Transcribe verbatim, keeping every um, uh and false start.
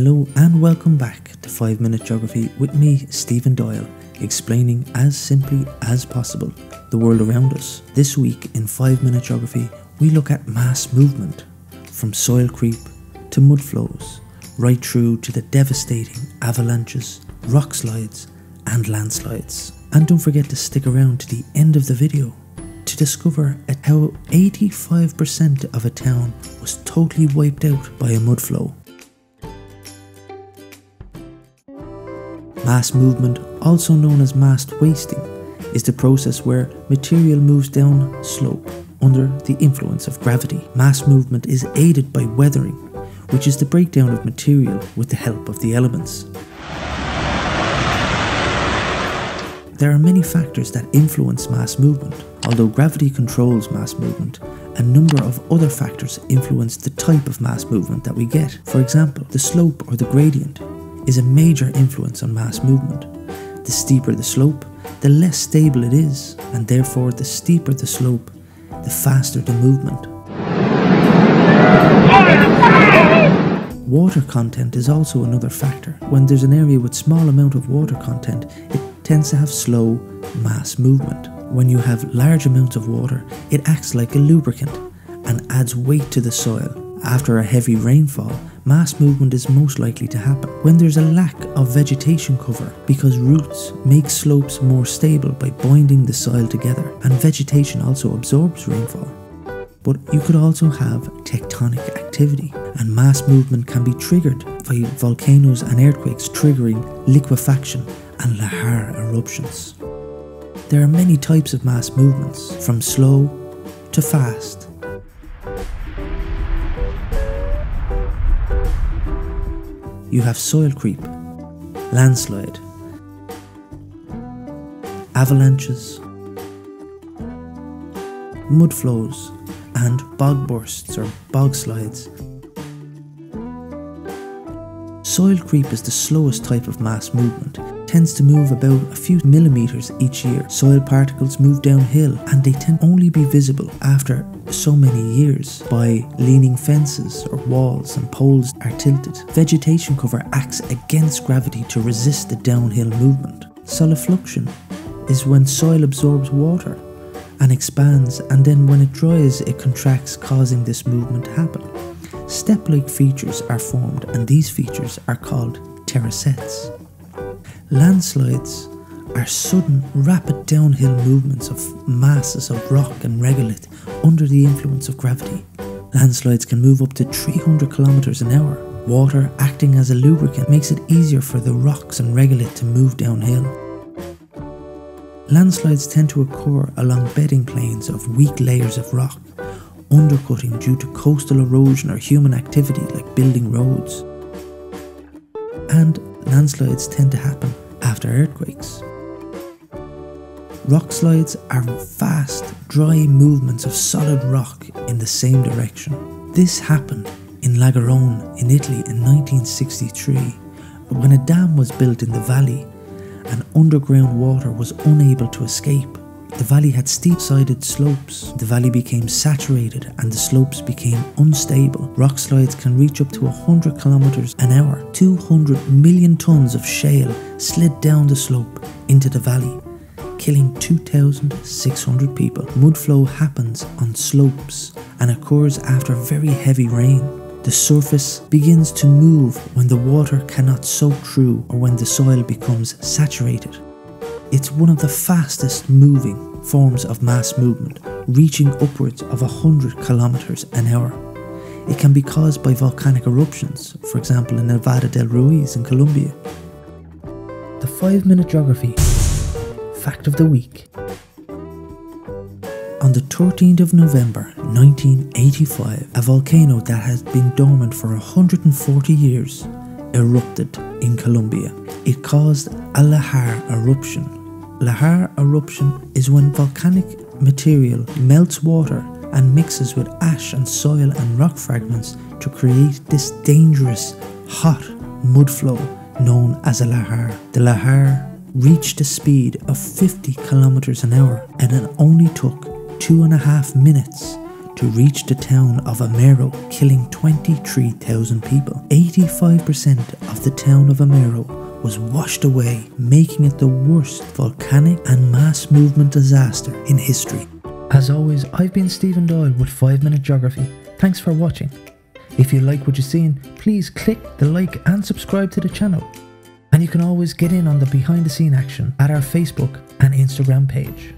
Hello and welcome back to five minute Geography with me, Stephen Doyle, explaining as simply as possible the world around us. This week in five minute Geography, we look at mass movement, from soil creep to mud flows, right through to the devastating avalanches, rock slides and landslides. And don't forget to stick around to the end of the video to discover how eighty-five percent of a town was totally wiped out by a mud flow. Mass movement, also known as mass wasting, is the process where material moves down slope under the influence of gravity. Mass movement is aided by weathering, which is the breakdown of material with the help of the elements. There are many factors that influence mass movement. Although gravity controls mass movement, a number of other factors influence the type of mass movement that we get. For example, the slope or the gradient is a major influence on mass movement. The steeper the slope, the less stable it is, and therefore the steeper the slope, the faster the movement. Water content is also another factor. When there's an area with small amount of water content, it tends to have slow mass movement. When you have large amounts of water, it acts like a lubricant and adds weight to the soil. After a heavy rainfall, mass movement is most likely to happen. When there's a lack of vegetation cover, because roots make slopes more stable by binding the soil together, and vegetation also absorbs rainfall. But you could also have tectonic activity, and mass movement can be triggered by volcanoes and earthquakes triggering liquefaction and lahar eruptions. There are many types of mass movements, from slow to fast. You have soil creep, landslide, avalanches, mud flows and bog bursts or bog slides. Soil creep is the slowest type of mass movement. It tends to move about a few millimeters each year. Soil particles move downhill and they tend only be visible after so many years by leaning fences or walls and poles are tilted. Vegetation cover acts against gravity to resist the downhill movement. Solifluction is when soil absorbs water and expands, and then when it dries it contracts, causing this movement to happen. Step-like features are formed, and these features are called terracets. Landslides are sudden, rapid downhill movements of masses of rock and regolith under the influence of gravity. Landslides can move up to three hundred kilometers an hour. Water, acting as a lubricant, makes it easier for the rocks and regolith to move downhill. Landslides tend to occur along bedding planes of weak layers of rock, undercutting due to coastal erosion or human activity like building roads. And landslides tend to happen after earthquakes. Rock slides are fast, dry movements of solid rock in the same direction. This happened in Lagarone in Italy in nineteen sixty-three, when a dam was built in the valley and underground water was unable to escape. The valley had steep-sided slopes. The valley became saturated and the slopes became unstable. Rock slides can reach up to one hundred kilometers an hour. two hundred million tons of shale slid down the slope into the valley, killing two thousand six hundred people. Mudflow happens on slopes and occurs after very heavy rain. The surface begins to move when the water cannot soak through or when the soil becomes saturated. It's one of the fastest moving forms of mass movement, reaching upwards of one hundred kilometers an hour. It can be caused by volcanic eruptions, for example in Nevada del Ruiz in Colombia. The five minute Geography Fact of the Week. On the thirteenth of November nineteen eighty-five, a volcano that has been dormant for one hundred forty years erupted in Colombia. It caused a lahar eruption. Lahar eruption is when volcanic material melts water and mixes with ash and soil and rock fragments to create this dangerous, hot mud flow known as a lahar. The lahar reached a speed of fifty kilometers an hour, and it only took two and a half minutes to reach the town of Armero, killing twenty-three thousand people. eighty-five percent of the town of Armero was washed away, making it the worst volcanic and mass movement disaster in history. As always, I've been Stephen Doyle with five minute Geography. Thanks for watching. If you like what you're seeing, please click the like and subscribe to the channel. And you can always get in on the behind the scene action at our Facebook and Instagram page.